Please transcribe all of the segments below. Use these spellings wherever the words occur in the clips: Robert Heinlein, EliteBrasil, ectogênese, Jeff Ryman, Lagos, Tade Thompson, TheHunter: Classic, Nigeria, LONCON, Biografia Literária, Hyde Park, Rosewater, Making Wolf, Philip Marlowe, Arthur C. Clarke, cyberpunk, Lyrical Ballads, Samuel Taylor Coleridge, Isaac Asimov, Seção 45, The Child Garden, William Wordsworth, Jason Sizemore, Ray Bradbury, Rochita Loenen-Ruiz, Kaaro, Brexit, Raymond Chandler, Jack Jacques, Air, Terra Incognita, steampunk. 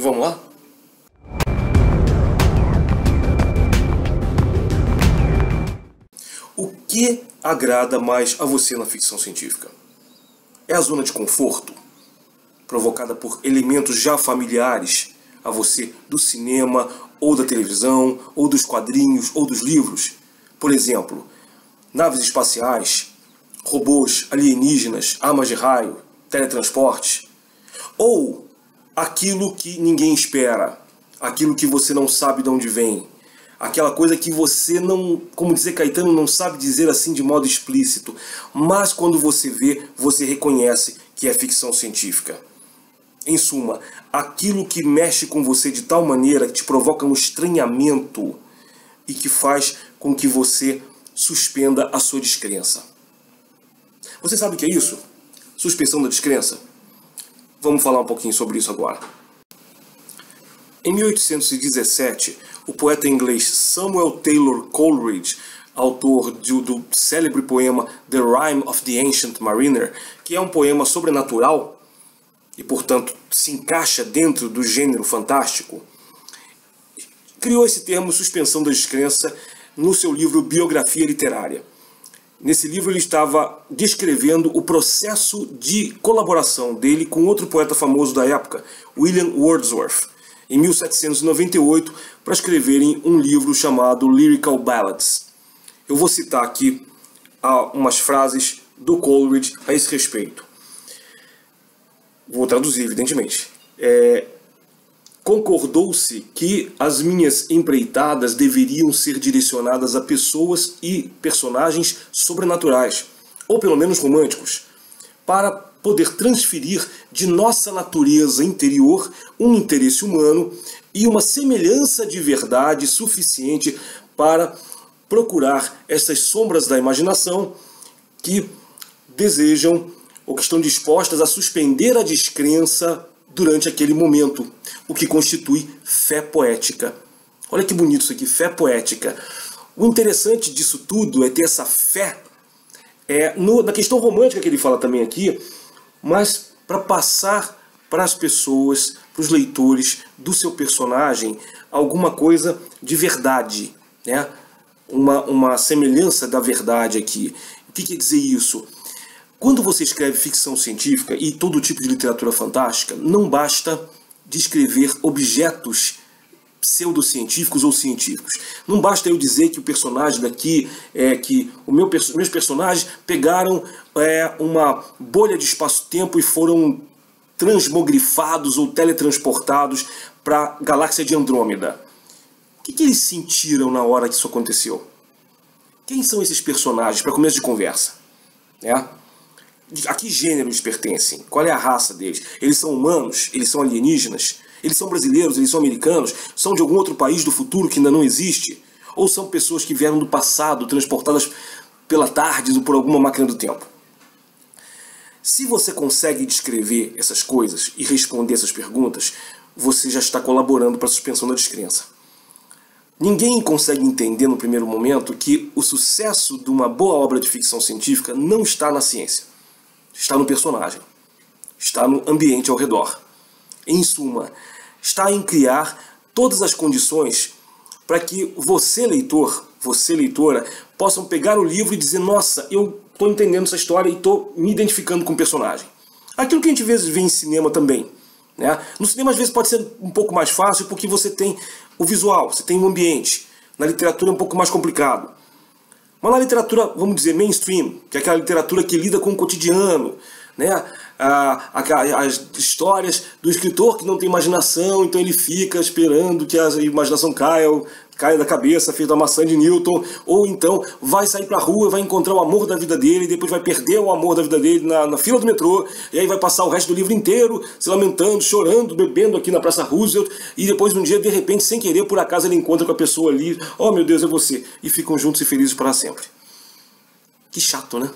Vamos lá? O que agrada mais a você na ficção científica? É a zona de conforto, provocada por elementos já familiares a você do cinema, ou da televisão, ou dos quadrinhos, ou dos livros. Por exemplo, naves espaciais, robôs, alienígenas, armas de raio, teletransporte. Ou aquilo que ninguém espera, aquilo que você não sabe de onde vem, aquela coisa que você não, como dizer Caetano, não sabe dizer assim de modo explícito, mas quando você vê, você reconhece que é ficção científica. Em suma, aquilo que mexe com você de tal maneira que te provoca um estranhamento e que faz com que você suspenda a sua descrença. Você sabe o que é isso? Suspensão da descrença? Vamos falar um pouquinho sobre isso agora. Em 1817, o poeta inglês Samuel Taylor Coleridge, autor do célebre poema The Rime of the Ancient Mariner, que é um poema sobrenatural e, portanto, se encaixa dentro do gênero fantástico, criou esse termo suspensão da descrença no seu livro Biografia Literária. Nesse livro ele estava descrevendo o processo de colaboração dele com outro poeta famoso da época, William Wordsworth, em 1798, para escreverem um livro chamado Lyrical Ballads. Eu vou citar aqui umas frases do Coleridge a esse respeito. Vou traduzir, evidentemente. Concordou-se que as minhas empreitadas deveriam ser direcionadas a pessoas e personagens sobrenaturais, ou pelo menos românticos, para poder transferir de nossa natureza interior um interesse humano e uma semelhança de verdade suficiente para procurar essas sombras da imaginação que desejam ou que estão dispostas a suspender a descrença durante aquele momento, o que constitui fé poética. Olha que bonito isso aqui, fé poética. O interessante disso tudo é ter essa fé na questão romântica que ele fala também aqui, mas para passar para as pessoas, para os leitores do seu personagem, alguma coisa de verdade, né? Uma semelhança da verdade aqui. O que quer dizer isso? Quando você escreve ficção científica e todo tipo de literatura fantástica, não basta descrever objetos pseudocientíficos ou científicos. Não basta eu dizer que o personagem daqui, meus personagens pegaram uma bolha de espaço-tempo e foram transmogrifados ou teletransportados para a galáxia de Andrômeda. O que eles sentiram na hora que isso aconteceu? Quem são esses personagens, para começo de conversa? A que gênero eles pertencem? Qual é a raça deles? Eles são humanos? Eles são alienígenas? Eles são brasileiros? Eles são americanos? São de algum outro país do futuro que ainda não existe? Ou são pessoas que vieram do passado, transportadas pela tarde ou por alguma máquina do tempo? Se você consegue descrever essas coisas e responder essas perguntas, você já está colaborando para a suspensão da descrença. Ninguém consegue entender no primeiro momento que o sucesso de uma boa obra de ficção científica não está na ciência. Está no personagem, está no ambiente ao redor. Em suma, está em criar todas as condições para que você, leitor, você, leitora, possam pegar o livro e dizer: nossa, eu estou entendendo essa história e estou me identificando com o personagem. Aquilo que a gente às vezes vê em cinema também, né? No cinema às vezes pode ser um pouco mais fácil porque você tem o visual, você tem o ambiente. Na literatura é um pouco mais complicado. Mas na literatura, vamos dizer, mainstream, que é aquela literatura que lida com o cotidiano, né? As histórias do escritor que não tem imaginação, então ele fica esperando que a imaginação caia da cabeça, feito a maçã de Newton, ou então vai sair pra rua, vai encontrar o amor da vida dele, e depois vai perder o amor da vida dele na fila do metrô, e aí vai passar o resto do livro inteiro se lamentando, chorando, bebendo aqui na Praça Roosevelt, e depois um dia, de repente, sem querer, por acaso ele encontra com a pessoa ali, oh meu Deus, é você, e ficam juntos e felizes para sempre. Que chato, né?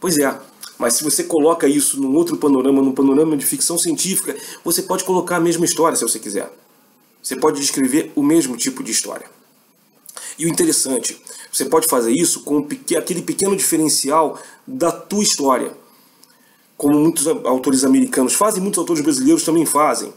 Pois é, mas se você coloca isso num outro panorama, num panorama de ficção científica, você pode colocar a mesma história se você quiser. Você pode descrever o mesmo tipo de história. E o interessante, você pode fazer isso com aquele pequeno diferencial da tua história. Como muitos autores americanos fazem, muitos autores brasileiros também fazem.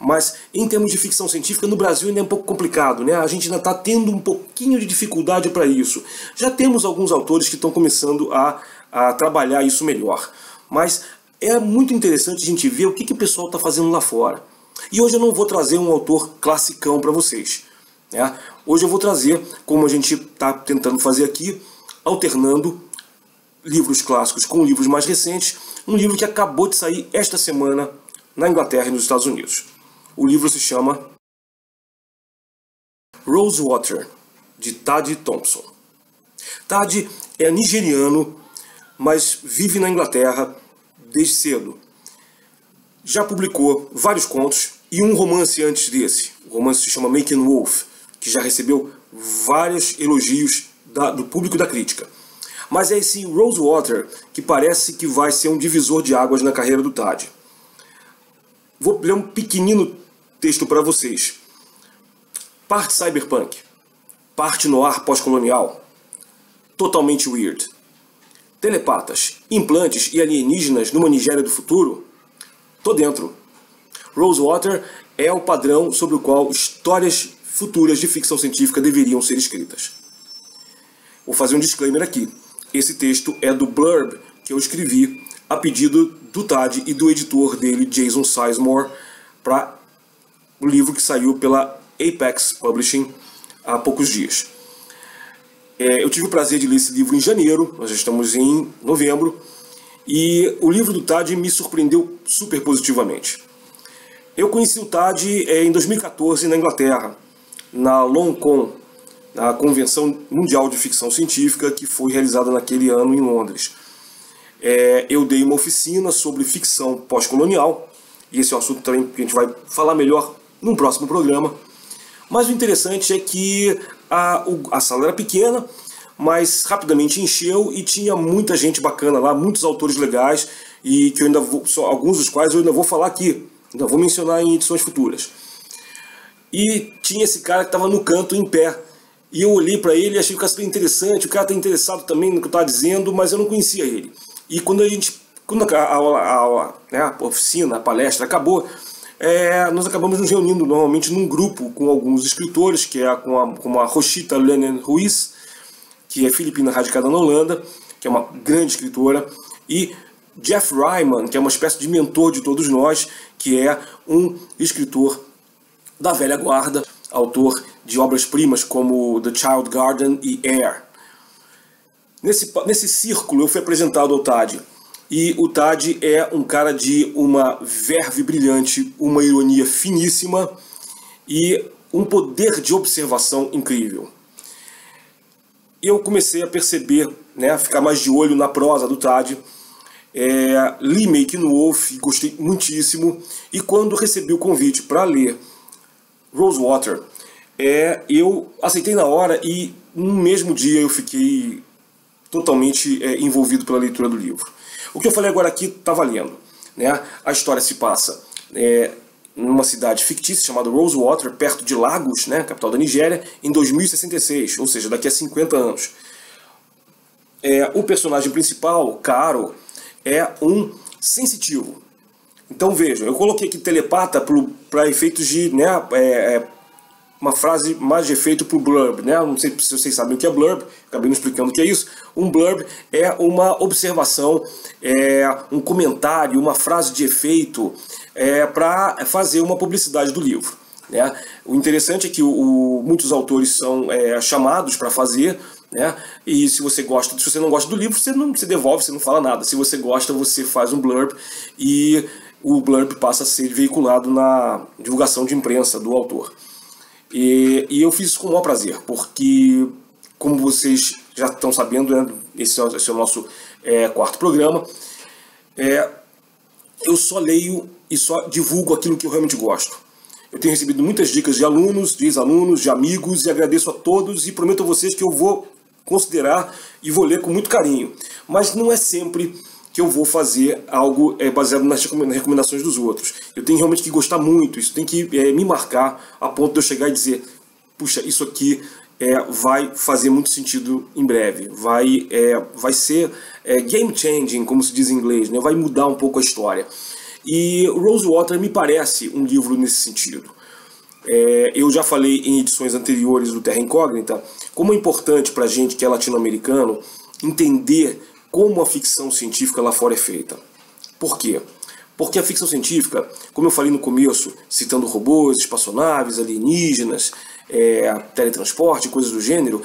mas em termos de ficção científica no Brasil ainda é um pouco complicado, né? A gente ainda está tendo um pouquinho de dificuldade para isso. Já temos alguns autores que estão começando a trabalhar isso melhor, mas é muito interessante a gente ver o que, que o pessoal está fazendo lá fora. E hoje eu não vou trazer um autor classicão para vocês, né? Hoje eu vou trazer, como a gente está tentando fazer aqui, alternando livros clássicos com livros mais recentes, um livro que acabou de sair esta semana na Inglaterra e nos Estados Unidos. O livro se chama Rosewater, de Tade Thompson. Tade é nigeriano, mas vive na Inglaterra desde cedo. Já publicou vários contos e um romance antes desse. O romance se chama Making Wolf, que já recebeu vários elogios do público e da crítica. Mas é esse Rosewater que parece que vai ser um divisor de águas na carreira do Tade. Vou ler um pequenino texto para vocês. Parte cyberpunk, parte noir pós-colonial, totalmente weird. Telepatas, implantes e alienígenas numa Nigéria do futuro? Tô dentro. Rosewater é o padrão sobre o qual histórias futuras de ficção científica deveriam ser escritas. Vou fazer um disclaimer aqui. Esse texto é do blurb que eu escrevi a pedido do Tade e do editor dele, Jason Sizemore, para o livro que saiu pela Apex Publishing há poucos dias. Eu tive o prazer de ler esse livro em janeiro, nós já estamos em novembro, e o livro do Tade me surpreendeu super positivamente. Eu conheci o Tade em 2014 na Inglaterra, na LONCON, a Convenção Mundial de Ficção Científica que foi realizada naquele ano em Londres. Eu dei uma oficina sobre ficção pós-colonial, e esse é um assunto também que a gente vai falar melhor num próximo programa. Mas o interessante é que a sala era pequena, mas rapidamente encheu e tinha muita gente bacana lá, muitos autores legais, e que eu ainda vou, alguns dos quais eu ainda vou falar aqui, ainda vou mencionar em edições futuras. E tinha esse cara que estava no canto em pé, e eu olhei para ele e achei que era super interessante, o cara está interessado também no que eu estava dizendo, mas eu não conhecia ele. E quando a oficina, a palestra acabou, nós acabamos nos reunindo normalmente num grupo com alguns escritores, que é como a Rochita Loenen-Ruiz, que é filipina radicada na Holanda, que é uma grande escritora, e Jeff Ryman, que é uma espécie de mentor de todos nós, que é um escritor da velha guarda, autor de obras-primas como The Child Garden e Air. Nesse círculo eu fui apresentado ao Tade, e o Tade é um cara de uma verve brilhante, uma ironia finíssima e um poder de observação incrível. Eu comecei a perceber, né, a ficar mais de olho na prosa do Tade, li Making Wolf, gostei muitíssimo, e quando recebi o convite para ler Rosewater, eu aceitei na hora e no mesmo dia eu fiquei totalmente envolvido pela leitura do livro. O que eu falei agora aqui está valendo, né? A história se passa numa cidade fictícia chamada Rosewater, perto de Lagos, né, capital da Nigéria, em 2066, ou seja, daqui a 50 anos. O personagem principal, Kaaro, é um sensitivo. Então vejam, eu coloquei aqui telepata para efeitos de, né, uma frase mais de efeito para o blurb, né? Não sei se vocês sabem o que é blurb, acabei não explicando o que é isso. Um blurb é uma observação, um comentário, uma frase de efeito para fazer uma publicidade do livro, né? O interessante é que muitos autores são chamados para fazer, né? E se você não gosta do livro, você não se devolve, você não fala nada. Se você gosta, você faz um blurb e o blurb passa a ser veiculado na divulgação de imprensa do autor. E eu fiz isso com o maior prazer, porque, como vocês já estão sabendo, né, esse é o nosso quarto programa, eu só leio e só divulgo aquilo que eu realmente gosto. Eu tenho recebido muitas dicas de alunos, de ex-alunos, de amigos, e agradeço a todos e prometo a vocês que eu vou considerar e vou ler com muito carinho. Mas não é sempre que eu vou fazer algo baseado nas recomendações dos outros. Eu tenho realmente que gostar muito, isso tem que me marcar a ponto de eu chegar e dizer: puxa, isso aqui vai fazer muito sentido em breve, vai ser game changing, como se diz em inglês, né? Vai mudar um pouco a história. E Rosewater me parece um livro nesse sentido. Eu já falei em edições anteriores do Terra Incognita como é importante para a gente que é latino-americano entender como a ficção científica lá fora é feita. Por quê? Porque a ficção científica, como eu falei no começo, citando robôs, espaçonaves, alienígenas, teletransporte, coisas do gênero,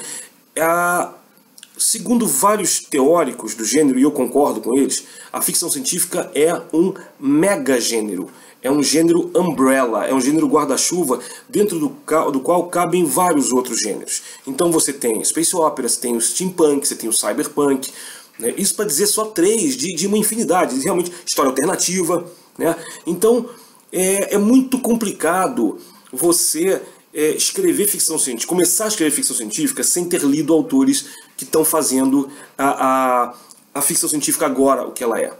segundo vários teóricos do gênero, e eu concordo com eles, a ficção científica é um megagênero. É um gênero umbrella, é um gênero guarda-chuva dentro do qual cabem vários outros gêneros. Então você tem space opera, você tem o steampunk, você tem o cyberpunk, né? Isso para dizer só três de uma infinidade, realmente história alternativa, né? Então é muito complicado você escrever ficção científica, começar a escrever ficção científica sem ter lido autores que estão fazendo a ficção científica agora, o que ela é.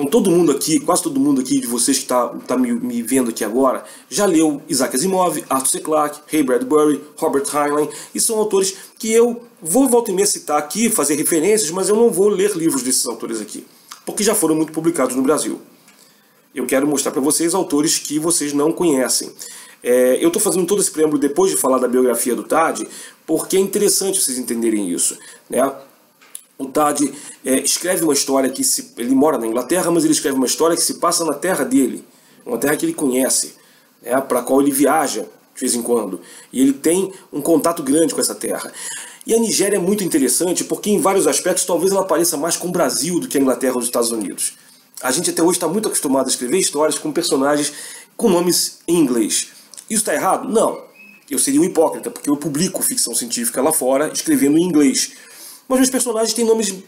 Então todo mundo aqui, quase todo mundo aqui de vocês que está me vendo aqui agora, já leu Isaac Asimov, Arthur C. Clarke, Ray Bradbury, Robert Heinlein, e são autores que eu vou volta e meia citar aqui, fazer referências, mas eu não vou ler livros desses autores aqui, porque já foram muito publicados no Brasil. Eu quero mostrar para vocês autores que vocês não conhecem. Eu estou fazendo todo esse preâmbulo depois de falar da biografia do Tade, porque é interessante vocês entenderem isso, né? O Tade escreve uma história que ele mora na Inglaterra, mas ele escreve uma história que se passa na terra dele, uma terra que ele conhece, né, para a qual ele viaja de vez em quando. E ele tem um contato grande com essa terra. E a Nigéria é muito interessante porque, em vários aspectos, talvez ela pareça mais com o Brasil do que a Inglaterra ou os Estados Unidos. A gente até hoje está muito acostumado a escrever histórias com personagens com nomes em inglês. Isso está errado? Não. Eu seria um hipócrita, porque eu publico ficção científica lá fora escrevendo em inglês. Mas meus personagens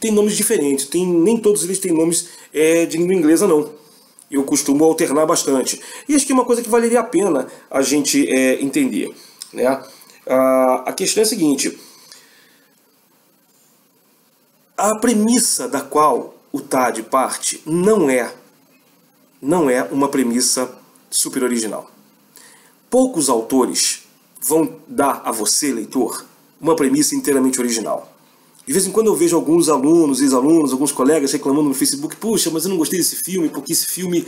têm nomes diferentes, nem todos eles têm nomes de língua inglesa, não. Eu costumo alternar bastante. E acho que é uma coisa que valeria a pena a gente entender, né? A questão é a seguinte. A premissa da qual o Tade parte não é uma premissa super original. Poucos autores vão dar a você, leitor, uma premissa inteiramente original. De vez em quando eu vejo alguns alunos, ex-alunos, alguns colegas reclamando no Facebook, puxa, mas eu não gostei desse filme, porque esse filme,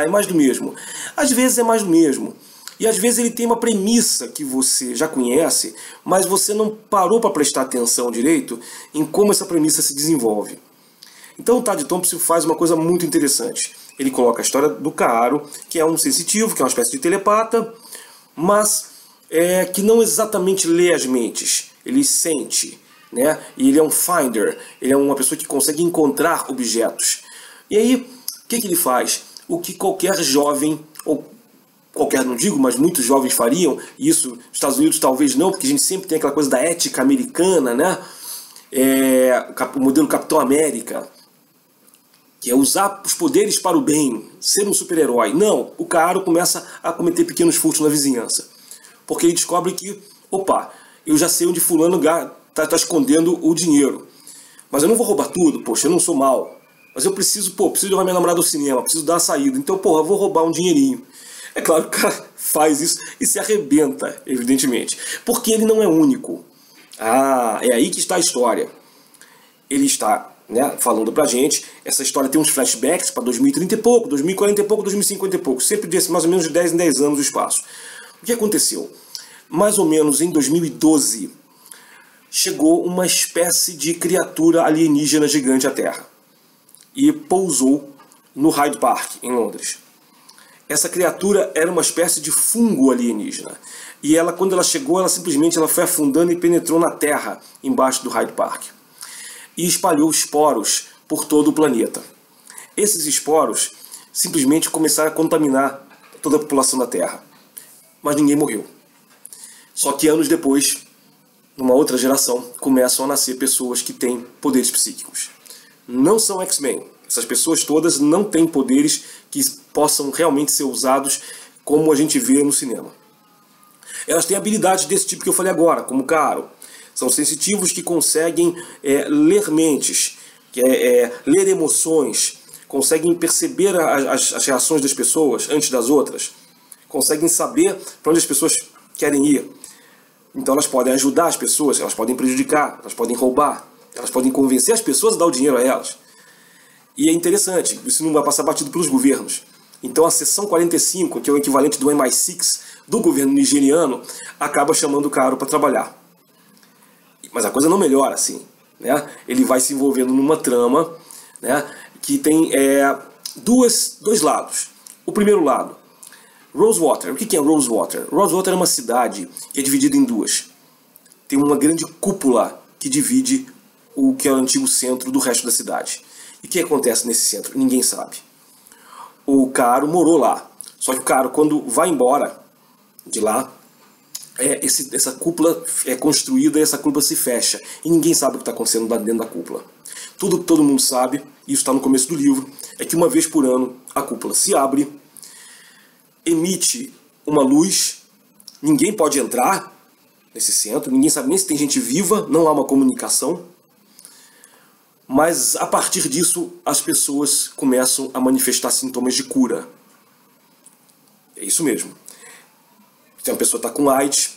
é mais do mesmo. Às vezes é mais do mesmo. E às vezes ele tem uma premissa que você já conhece, mas você não parou para prestar atenção direito em como essa premissa se desenvolve. Então o Tade Thompson faz uma coisa muito interessante. Ele coloca a história do Kaaro, que é um sensitivo, que é uma espécie de telepata, mas que não exatamente lê as mentes, ele sente. Né? E ele é um finder, ele é uma pessoa que consegue encontrar objetos. E aí, o que ele faz? O que qualquer jovem, ou qualquer não digo, mas muitos jovens fariam, e isso nos Estados Unidos talvez não, porque a gente sempre tem aquela coisa da ética americana, né? O modelo Capitão América, que é usar os poderes para o bem, ser um super-herói. Não, o Kaaro começa a cometer pequenos furtos na vizinhança, porque ele descobre que, opa, eu já sei onde fulano está escondendo o dinheiro. Mas eu não vou roubar tudo, poxa, eu não sou mal. Mas eu preciso levar minha namorada ao cinema, preciso dar a saída. Então, porra, eu vou roubar um dinheirinho. É claro que o cara faz isso e se arrebenta, evidentemente. Porque ele não é único. É aí que está a história. Ele está, né, falando pra gente, essa história tem uns flashbacks para 2030 e pouco, 2040 e pouco, 2050 e pouco. Sempre desse mais ou menos de 10 em 10 anos o espaço. O que aconteceu? Mais ou menos em 2012... chegou uma espécie de criatura alienígena gigante à Terra e pousou no Hyde Park, em Londres. Essa criatura era uma espécie de fungo alienígena. E ela, quando ela chegou, ela simplesmente foi afundando e penetrou na Terra, embaixo do Hyde Park. E espalhou esporos por todo o planeta. Esses esporos simplesmente começaram a contaminar toda a população da Terra. Mas ninguém morreu. Só que anos depois, numa outra geração, começam a nascer pessoas que têm poderes psíquicos. Não são X-Men. Essas pessoas todas não têm poderes que possam realmente ser usados como a gente vê no cinema. Elas têm habilidades desse tipo que eu falei agora, como o Kaaro. São sensitivos que conseguem ler mentes, ler emoções, conseguem perceber as reações das pessoas antes das outras, conseguem saber para onde as pessoas querem ir. Então elas podem ajudar as pessoas, elas podem prejudicar, elas podem roubar, elas podem convencer as pessoas a dar o dinheiro a elas. E é interessante, isso não vai passar batido pelos governos. Então a Seção 45, que é o equivalente do MI6 do governo nigeriano, acaba chamando o Kaaro para trabalhar. Mas a coisa não melhora assim, né? Ele vai se envolvendo numa trama, né, que tem dois lados. O primeiro lado, Rosewater. O que é Rosewater? Rosewater é uma cidade que é dividida em duas. Tem uma grande cúpula que divide o que é o antigo centro do resto da cidade. E o que acontece nesse centro? Ninguém sabe. O Kaaro morou lá. Só que o Kaaro, quando vai embora de lá, essa cúpula é construída e essa cúpula se fecha. E ninguém sabe o que está acontecendo dentro da cúpula. Tudo que todo mundo sabe, e isso está no começo do livro, é que uma vez por ano a cúpula se abre, emite uma luz, ninguém pode entrar nesse centro, ninguém sabe nem se tem gente viva, não há uma comunicação. Mas a partir disso as pessoas começam a manifestar sintomas de cura. É isso mesmo. Se uma pessoa está com AIDS,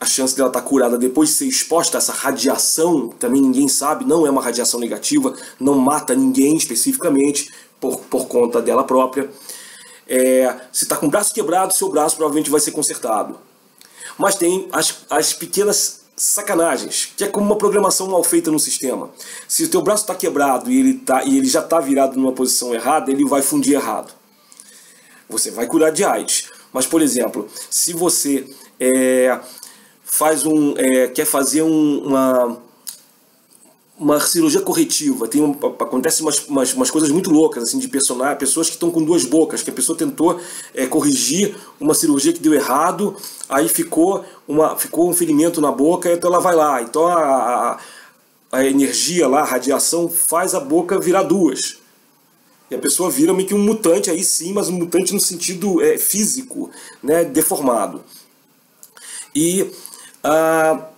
a chance dela estar curada depois de ser exposta a essa radiação, também ninguém sabe, não é uma radiação negativa, não mata ninguém especificamente, por conta dela própria. Se está com o braço quebrado, seu braço provavelmente vai ser consertado. Mas tem as pequenas sacanagens, que é como uma programação mal feita no sistema. Se o teu braço está quebrado e ele já está virado numa posição errada, ele vai fundir errado. Você vai curar de AIDS. Mas, por exemplo, se você quer fazer uma cirurgia corretiva, acontece umas coisas muito loucas assim, de personagem, pessoas que estão com duas bocas, que a pessoa tentou corrigir uma cirurgia que deu errado, aí ficou um ferimento na boca, então ela vai lá, então a energia lá, a radiação faz a boca virar duas, e a pessoa vira meio que um mutante, aí sim, mas um mutante no sentido físico, né, deformado. E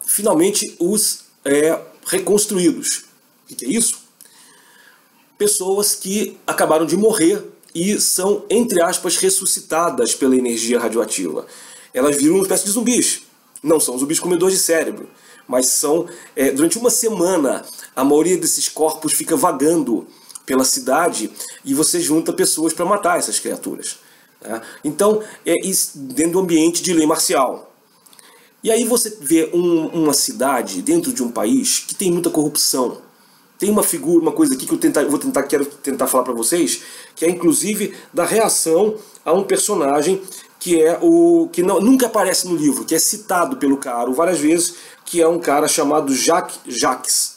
finalmente os reconstruídos. O que é isso? Pessoas que acabaram de morrer e são, entre aspas, ressuscitadas pela energia radioativa. Elas viram uma espécie de zumbis. Não são zumbis comedores de cérebro, mas são... durante uma semana, a maioria desses corpos fica vagando pela cidade e você junta pessoas para matar essas criaturas, né? Então, é isso, dentro do ambiente de lei marcial. E aí você vê uma cidade dentro de um país que tem muita corrupção. Tem uma figura, uma coisa aqui que eu quero tentar falar para vocês, que é inclusive da reação a um personagem que é nunca aparece no livro, que é citado pelo Kaaro várias vezes, que é um cara chamado Jack Jacques,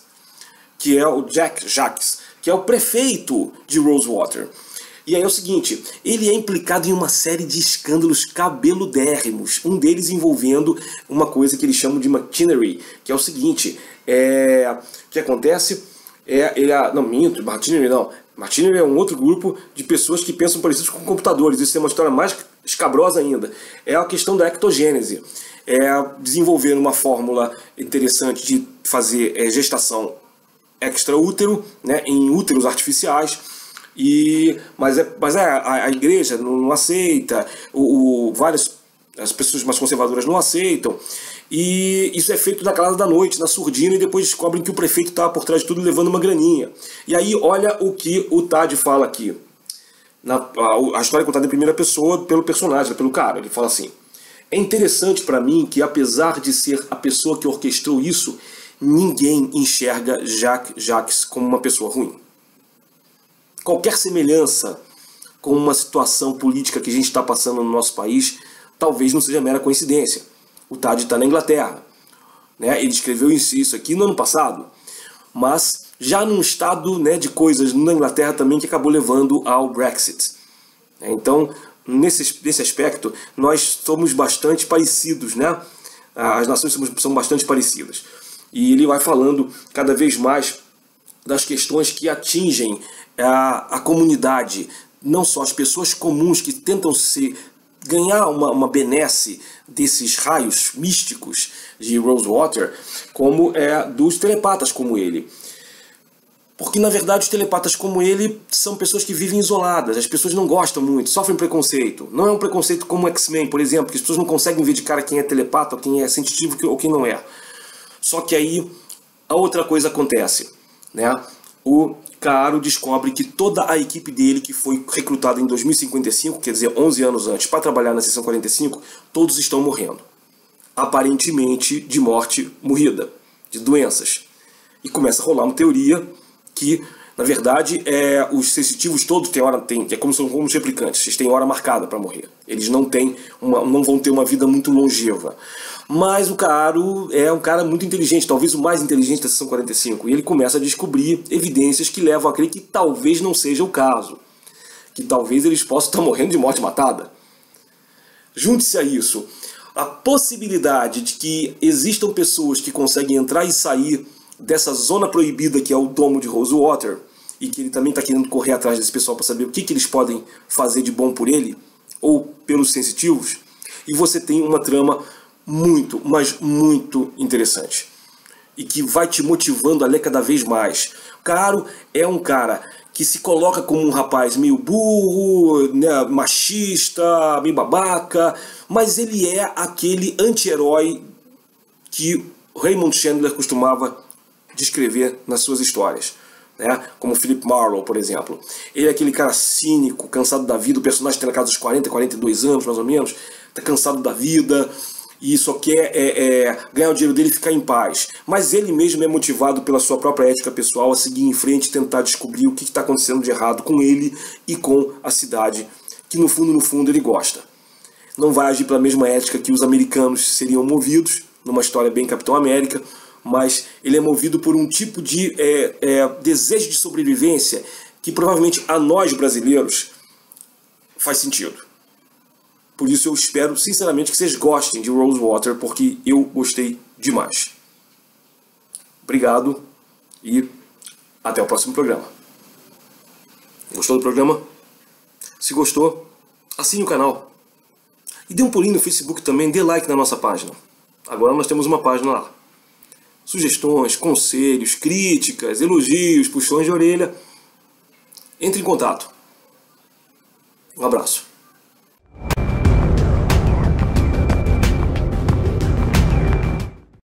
que é o Jack Jacques, que é o prefeito de Rosewater. E aí é o seguinte, ele é implicado em uma série de escândalos cabeludérrimos, um deles envolvendo uma coisa que eles chamam de mutinery, que é o seguinte, o que acontece é... Mutinery é um outro grupo de pessoas que pensam parecidos com computadores, isso é uma história mais escabrosa ainda. É a questão da ectogênese, desenvolver uma fórmula interessante de fazer gestação extraútero, né, em úteros artificiais, mas a igreja não aceita, as pessoas mais conservadoras não aceitam, e isso é feito na calada da noite, na surdina, e depois descobrem que o prefeito está por trás de tudo levando uma graninha. E aí olha o que o Tade fala aqui, a história é contada em primeira pessoa pelo personagem, pelo Kaaro. Ele fala assim: é interessante para mim que, apesar de ser a pessoa que orquestrou isso, ninguém enxerga Jack Jacques como uma pessoa ruim. Qualquer semelhança com uma situação política que a gente está passando no nosso país talvez não seja mera coincidência. O Tade está na Inglaterra, né? Ele escreveu isso aqui no ano passado, mas já num estado, né, de coisas na Inglaterra também que acabou levando ao Brexit. Então, nesse aspecto, nós somos bastante parecidos, né? As nações são bastante parecidas. E ele vai falando cada vez mais das questões que atingem a comunidade, não só as pessoas comuns que tentam ganhar uma benesse desses raios místicos de Rosewater, como dos telepatas como ele. Porque, na verdade, os telepatas como ele são pessoas que vivem isoladas, as pessoas não gostam muito, sofrem preconceito. Não é um preconceito como o X-Men, por exemplo, que as pessoas não conseguem ver de cara quem é telepata, ou quem é sensitivo ou quem não é. Só que aí a outra coisa acontece, né? o Kaaro descobre que toda a equipe dele, que foi recrutada em 2055, quer dizer, 11 anos antes, para trabalhar na Seção 45, todos estão morrendo. Aparentemente de morte morrida, de doenças. E começa a rolar uma teoria que, na verdade, os sensitivos todos têm hora, é como são como os replicantes, eles têm hora marcada para morrer. Eles não têm não vão ter uma vida muito longeva. Mas o Kaaro é um cara muito inteligente, talvez o mais inteligente da Seção 45, e ele começa a descobrir evidências que levam a crer que talvez não seja o caso, que talvez eles possam estar morrendo de morte matada. Junte-se a isso a possibilidade de que existam pessoas que conseguem entrar e sair dessa zona proibida que é o domo de Rosewater, e que ele também está querendo correr atrás desse pessoal para saber o que eles podem fazer de bom por ele, ou pelos sensitivos, e você tem uma trama muito, mas muito interessante, e que vai te motivando a ler cada vez mais. Kaaro é um cara que se coloca como um rapaz meio burro, né, machista, meio babaca, mas ele é aquele anti-herói que Raymond Chandler costumava descrever nas suas histórias, né, como Philip Marlowe, por exemplo. Ele é aquele cara cínico, cansado da vida, o personagem tem na casa dos 40, 42 anos, mais ou menos, tá cansado da vida, e só quer ganhar o dinheiro dele e ficar em paz. Mas ele mesmo é motivado pela sua própria ética pessoal a seguir em frente e tentar descobrir o que está acontecendo de errado com ele e com a cidade, que no fundo, ele gosta. Não vai agir pela mesma ética que os americanos seriam movidos, numa história bem Capitão América, mas ele é movido por um tipo de desejo de sobrevivência que provavelmente a nós brasileiros faz sentido. Por isso eu espero, sinceramente, que vocês gostem de Rosewater, porque eu gostei demais. Obrigado e até o próximo programa. Gostou do programa? Se gostou, assine o canal. E dê um pulinho no Facebook também, dê like na nossa página. Agora nós temos uma página lá. Sugestões, conselhos, críticas, elogios, puxões de orelha. Entre em contato. Um abraço.